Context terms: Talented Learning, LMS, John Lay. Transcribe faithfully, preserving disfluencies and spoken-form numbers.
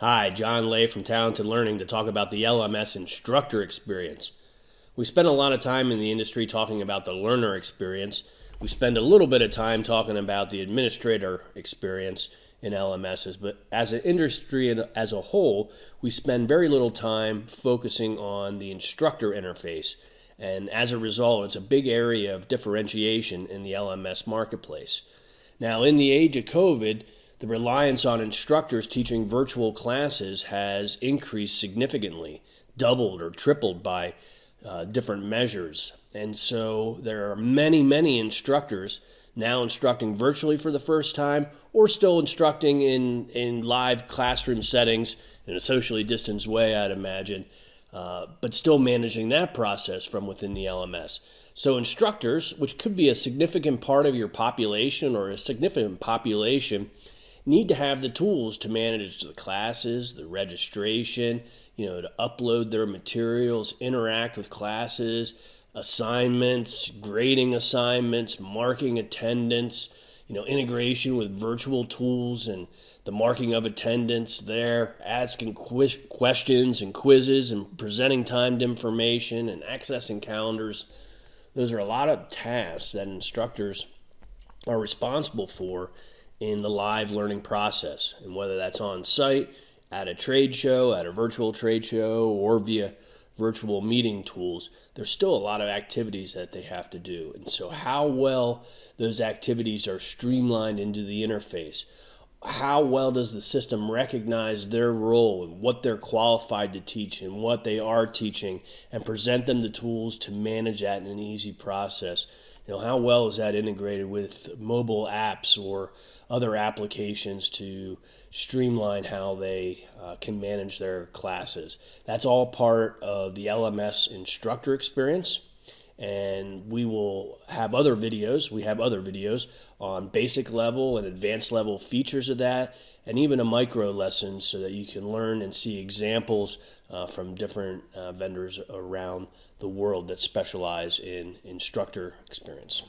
Hi, John Lay from Talented Learning to talk about the L M S instructor experience. We spend a lot of time in the industry talking about the learner experience. We spend a little bit of time talking about the administrator experience in L M Ss, but as an industry as a whole, we spend very little time focusing on the instructor interface. And as a result, it's a big area of differentiation in the L M S marketplace. Now, in the age of COVID, the reliance on instructors teaching virtual classes has increased significantly, doubled or tripled by uh, different measures. And so there are many, many instructors now instructing virtually for the first time or still instructing in, in live classroom settings in a socially distanced way, I'd imagine, uh, but still managing that process from within the L M S. So instructors, which could be a significant part of your population or a significant population, need to have the tools to manage the classes, the registration, you know, to upload their materials, interact with classes, assignments, grading assignments, marking attendance, you know, integration with virtual tools and the marking of attendance there, asking quiz questions and quizzes and presenting timed information and accessing calendars. Those are a lot of tasks that instructors are responsible for in the live learning process, and whether that's on site, at a trade show, at a virtual trade show, or via virtual meeting tools, there's still a lot of activities that they have to do. And so how well those activities are streamlined into the interface, how well does the system recognize their role and what they're qualified to teach and what they are teaching, and present them the tools to manage that in an easy process. You know, how well is that integrated with mobile apps or other applications to streamline how they uh, can manage their classes? That's all part of the L M S instructor experience. And we will have other videos. We have other videos on basic level and advanced level features of that, and even a micro lesson so that you can learn and see examples uh, from different uh, vendors around the world that specialize in instructor experience.